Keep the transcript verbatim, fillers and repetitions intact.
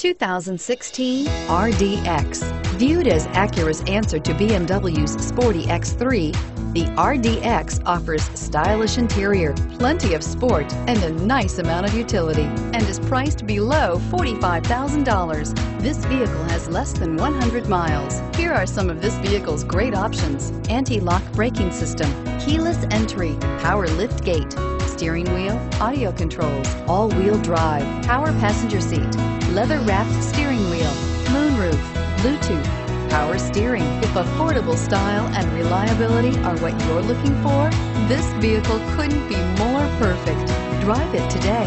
two thousand sixteen R D X. Viewed as Acura's answer to B M W's sporty X three, the R D X offers stylish interior, plenty of sport, and a nice amount of utility, and is priced below forty-five thousand dollars. This vehicle has less than one hundred miles. Here are some of this vehicle's great options: anti-lock braking system, keyless entry, power lift gate, steering wheel audio controls, all-wheel drive, power passenger seat, leather-wrapped steering wheel, moonroof, Bluetooth, power steering. If affordable style and reliability are what you're looking for, this vehicle couldn't be more perfect. Drive it today.